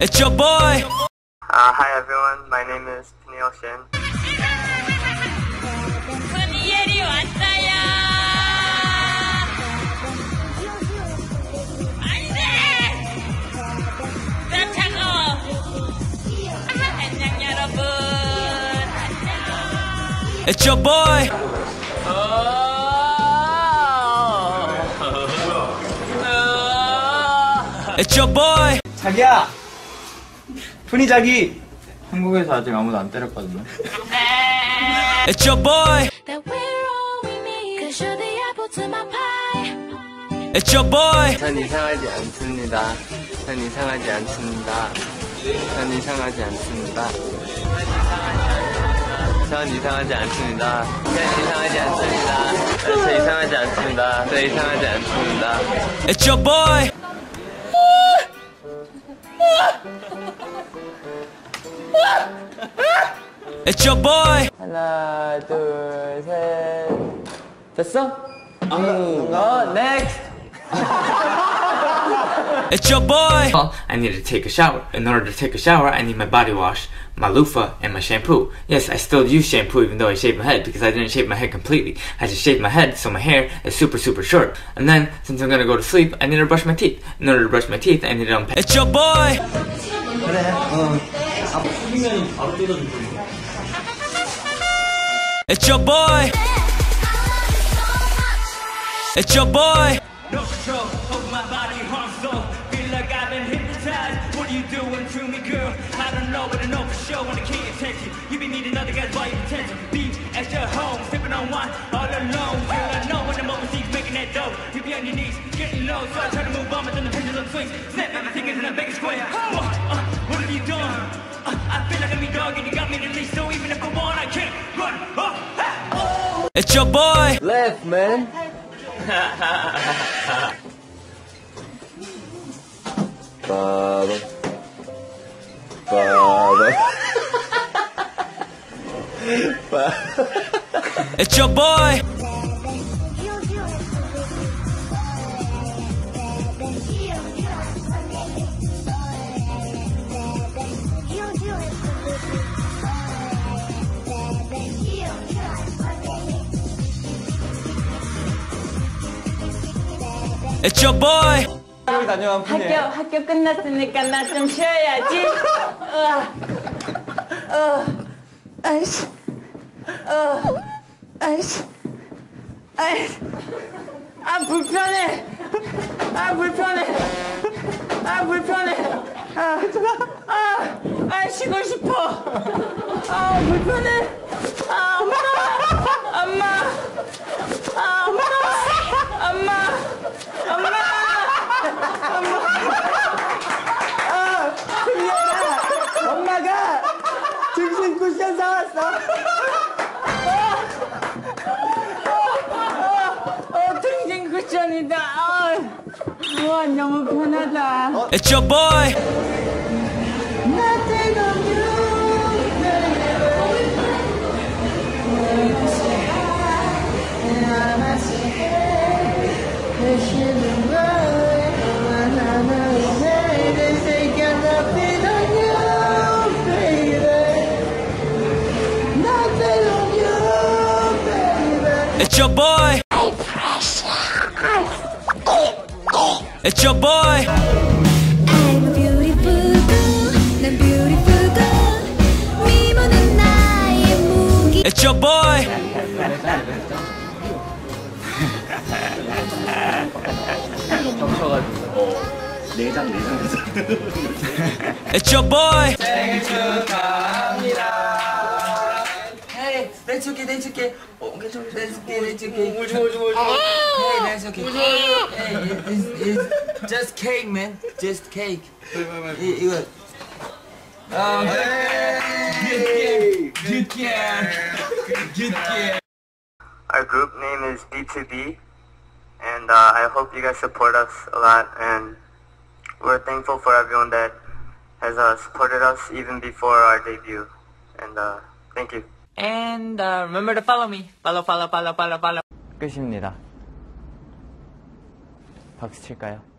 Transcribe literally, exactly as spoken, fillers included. It's your boy! Uh, hi everyone, my name is Peniel Shin. It's your boy! It's your boy! 자기야! 토니 자기! 한국에서 아직 아무도 안 때렸거든요. It's your boy! It's your boy! 전 이상하지 않습니다. 전 이상하지 않습니다. 전 이상하지 않습니다. 전 이상하지 않습니다. 전 이상하지 않습니다. 전 이상하지 않습니다. 전 이상하지 않습니다. It's your boy! It's your boy! 하나, 둘, 셋. 됐어? 응. 어, next! It's your boy! Well, I need to take a shower. In order to take a shower, I need my body wash, my loofah, and my shampoo. Yes, I still use shampoo even though I shaved my head because I didn't shave my head completely. I just shaved my head so my hair is super, super short. And then, since I'm gonna go to sleep, I need to brush my teeth. In order to brush my teeth, I need to unpack. It's your boy! It's your boy! It's your boy! No control over my body, harm soul. Feel like I've been hypnotized. What are you doing to me, girl? I don't know, but I know for sure when I can't attend you. You be needing other guys while you're attention. Be at your home, sipping on wine, all alone. Girl, I know when I'm overseas making that dough. You be on your knees, getting low. So I try to move on, but then the pendulum swings. Snap at my fingers and I make it square. What, uh, what are you doing? Uh, I feel like I'm your dog and you got me released. So even if I want, I can't run. Oh, ah, oh. It's your boy! Left, man. Father, father, it's your boy. It's your boy. 학교 학교 끝났으니까 나 좀 쉬어야지. 어, 아이씨, 어, 아이씨, 아이씨. 아 불편해. 아 불편해. 아 불편해. 아, 아, 아 쉬고 싶어. 아 불편해. 아 엄마, 엄마, 아 엄마, 엄마. It's your boy. It's your boy. It's your boy. I'm beautiful girl. 난 beautiful girl. 미모는 나의 무기. It's your boy. 내장 내장 내장. It's your boy. 생일 축하합니다. Hey, 내 축해 내 축해. 내 축해 내 축해. 물 줘 줘 줘. Hey, that's okay. Hey, it's, it's just cake, man. Just cake. 이거. 아, good, good, good, good. Our group name is B two B, and uh, I hope you guys support us a lot. And we're thankful for everyone that has uh, supported us even before our debut. And uh, thank you. And uh, remember to follow me. Follow, follow, follow, follow, follow. 끝입니다. 박수 칠까요?